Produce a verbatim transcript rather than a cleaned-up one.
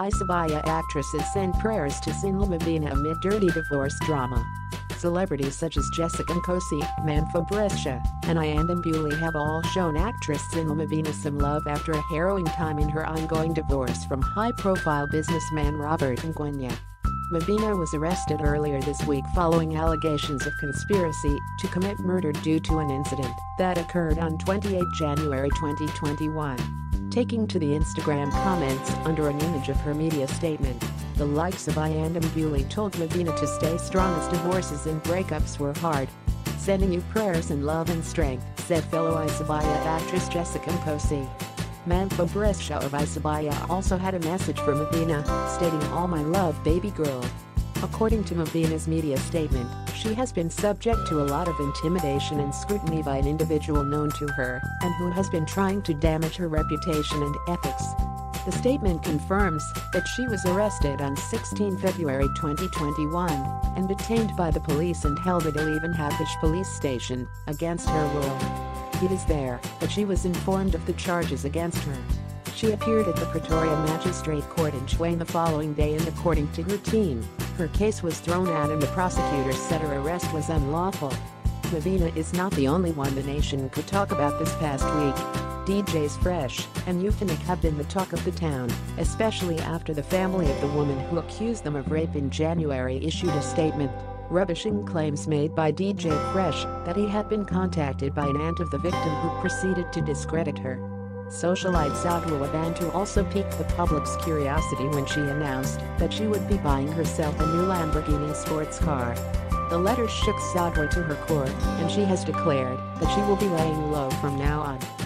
Isibaya actresses send prayers to Zinhle Mabena amid dirty divorce drama. Celebrities such as Jessica Nkosi, Mampho Brescia, and Uyanda Mbuli have all shown actress Zinhle Mabena some love after a harrowing time in her ongoing divorce from high-profile businessman Robert Ngwenya. Mabena was arrested earlier this week following allegations of conspiracy to commit murder due to an incident that occurred on the twenty-eighth of January twenty twenty-one. Taking to the Instagram comments under an image of her media statement, the likes of Uyanda Mbuli told Mabena to stay strong as divorces and breakups were hard. "Sending you prayers and love and strength," said fellow Isibaya actress Jessica Nkosi. Mampho Brescia of Isibaya also had a message for Mabena, stating, "All my love, baby girl." According to Mabena's media statement, she has been subject to a lot of intimidation and scrutiny by an individual known to her and who has been trying to damage her reputation and ethics. The statement confirms that she was arrested on the sixteenth of February twenty twenty-one and detained by the police and held at the Levenhapish police station against her will. It is there that she was informed of the charges against her. She appeared at the Pretoria Magistrate Court in Tshwane the following day, and according to her team, her case was thrown out and the prosecutors said her arrest was unlawful. Mabena is not the only one the nation could talk about this past week. D Js Fresh and Euphonic have been the talk of the town, especially after the family of the woman who accused them of rape in January issued a statement, rubbishing claims made by D J Fresh that he had been contacted by an aunt of the victim who proceeded to discredit her. Socialite Zadwa Bantu also piqued the public's curiosity when she announced that she would be buying herself a new Lamborghini sports car. The letter shook Zadwa to her core, and she has declared that she will be laying low from now on.